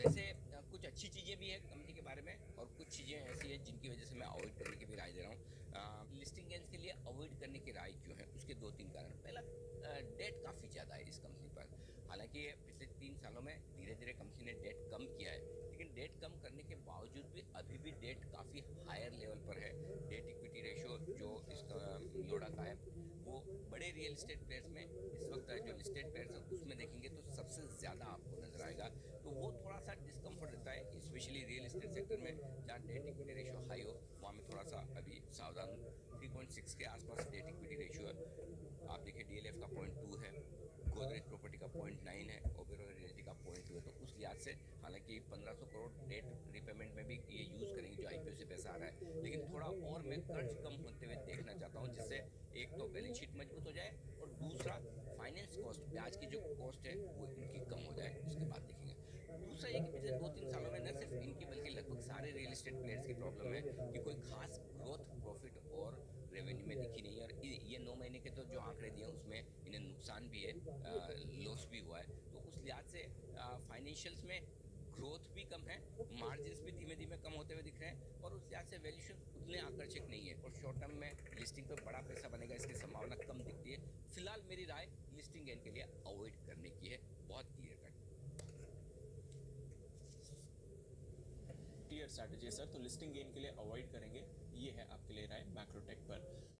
वैसे कुछ अच्छी चीज़ें भी है कंपनी के बारे में और कुछ चीज़ें ऐसी हैं जिनकी वजह से मैं अवॉइड करने की भी राय दे रहा हूँ। लिस्टिंग गेंस के लिए अवॉइड करने की राय क्यों है, उसके दो तीन कारण। पहला, डेट काफ़ी ज़्यादा है इस कंपनी पर। हालांकि पिछले 3 सालों में धीरे धीरे कंपनी ने डेट कम किया है, लेकिन डेट कम करने के बावजूद भी अभी भी डेट काफ़ी हायर लेवल पर है। डेट इक्विटी रेशो जो इसका लोड़ा का है वो बड़े रियल इस्टेट प्लेयर्स में इस वक्त जो लिस्टेड प्लेयर्स हैं उसमें देखेंगे तो सबसे ज़्यादा आपको नजर आएगा। तो वो थोड़ा सा डिस्कम्फर्ट रहता है, स्पेशली रियल इस्टेट सेक्टर में जहाँ डेट इक्विटी रेशो हाई हो, वहाँ में थोड़ा सा अभी सावधान। 3.6 के आसपास डेट इक्विटी रेशो है। आप देखिए DLF का 0.2 है, गोदरेज प्रॉपर्टी का 0.9 है, ओबेरॉय रियल्टी का 0.2 है। तो उस लिहाज से हालांकि 1500 करोड़ डेट रिपेमेंट में भी ये यूज़ करेंगे जो IPO से पैसा आ रहा है, लेकिन थोड़ा और मैं कर्ज कम होते हुए देखना चाहता हूँ, जिससे एक तो बैलेंस शीट मजबूत हो जाए और दूसरा फाइनेंस कॉस्ट, ब्याज की जो कॉस्ट है वो इनकी कम हो जाए, उसके बाद देखेंगे। दूसरा ये कि पिछले 2-3 सालों में न सिर्फ इनकी बल्कि लगभग सारे रियल इस्टेट प्लेयर्स की प्रॉब्लम है कि कोई खास ग्रोथ, प्रॉफिट और रेवेन्यू में दिखी नहीं है। और ये 9 महीने के तो जो आंकड़े दिए उसमें इन्हें नुकसान भी है, लॉस भी हुआ है। तो उस लिहाज से फाइनेंशियल्स में ग्रोथ भी कम है, मार्जिन्स भी धीमे धीमे कम होते हुए दिख रहे हैं और उस लिहाज से वैल्यूशन उतने आकर्षक नहीं है और शॉर्ट टर्म में लिस्टिंग पर बड़ा पैसा बनेगा इसकी संभावना कम दिखती है। फिलहाल मेरी राय लिस्टिंग गेन के लिए अवॉइड करने की है, बहुत क्लियर कट। क्लियर स्ट्रैटेजी है सर, तो लिस्टिंग गेन के लिए अवॉइड करेंगे, ये है आपके लिए राय मैक्रोटेक पर।